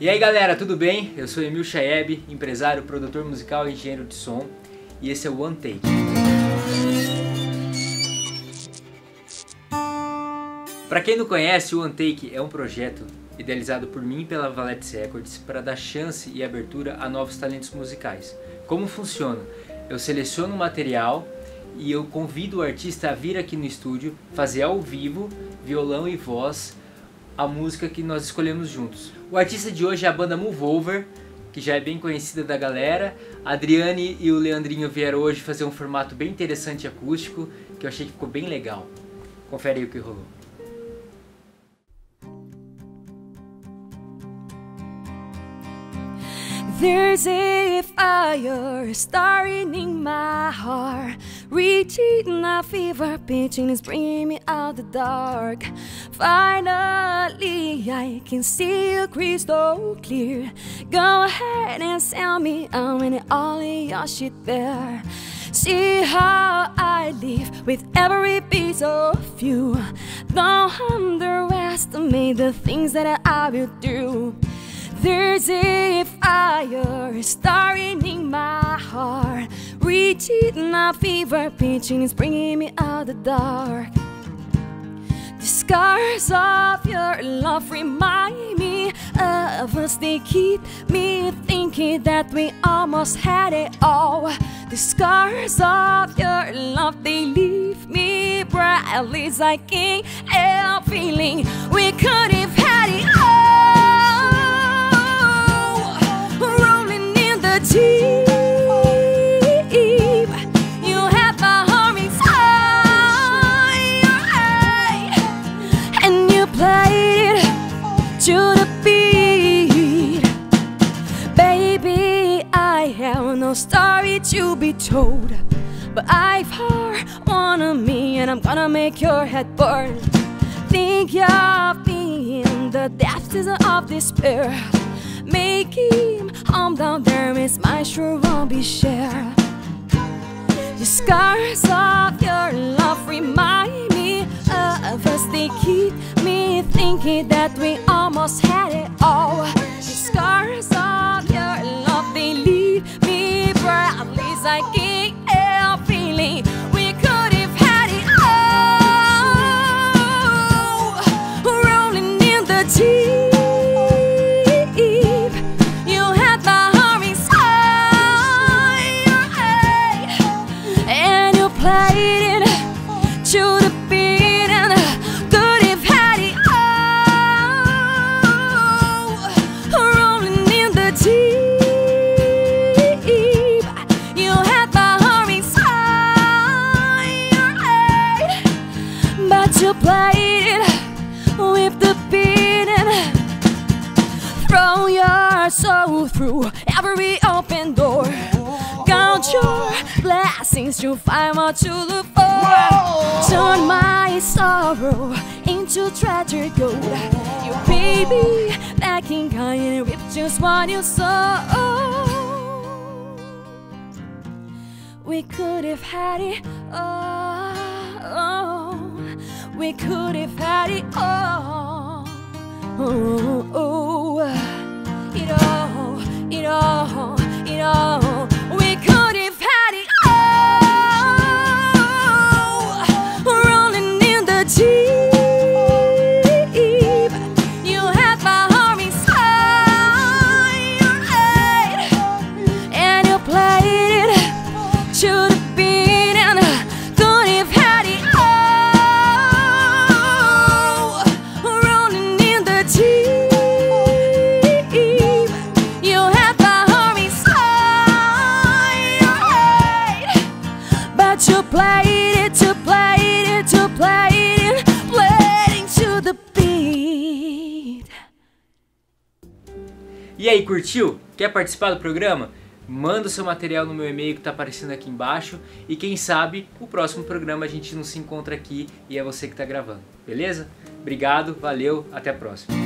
E aí galera, tudo bem? Eu sou Emil Shayeb, empresário, produtor musical e engenheiro de som, e esse é o One Take. Pra quem não conhece, o One Take é um projeto idealizado por mim e pela Valetes Records para dar chance e abertura a novos talentos musicais. Como funciona? Eu seleciono o material e eu convido o artista a vir aqui no estúdio, fazer ao vivo, violão e voz, a música que nós escolhemos juntos. O artista de hoje é a banda Move Over, que já é bem conhecida da galera. A Adriane e o Leandrinho vieram hoje fazer um formato bem interessante acústico, que eu achei que ficou bem legal. Confere aí o que rolou. There's a fire starting in my heart, reaching a fever pitch and screaming out the dark. Finally I can see you crystal clear. Go ahead and sell me out and all your shit there. See how I live with every piece of you. Don't underestimate the things that I will do. There's a fire starting in my heart, reaching a fever pitch and it's bringing me out the dark. The scars of your love remind me of us. They keep me thinking that we almost had it all. The scars of your love, they leave me bright. At least I can't help feeling we could have had it all. Story to be told, but I've heard one of me, and I'm gonna make your head burn. Think of me in the depths of despair. Make him calm down there, miss my sure won't be shared. The scars of your love remind me of us. They keep me thinking that we almost had it all. The scars of your love, they leave me. At least I can't help feeling we could have had it all. Rolling in the deep, you had my heart inside your head, and you played it to the beat, and could have had it all. Rolling in the deep. You played it with the beating. Throw your soul through every open door. Count your blessings, you'll find what you look for. Turn my sorrow into tragic gold. You baby back in kind with just what you saw. We could have had it all. We could have had it all, oh, oh, oh. It all, it all, it all. We could have had it all. Rolling in the deep, you had my heart inside your head, and you played it to the beat, and could have had it all. You played it, you played it, you played it, playing to the beat. E aí, curtiu? Quer participar do programa? Manda o seu material no meu e-mail que tá aparecendo aqui embaixo. E quem sabe, o próximo programa a gente não se encontra aqui e é você que tá gravando, beleza? Obrigado, valeu, até a próxima.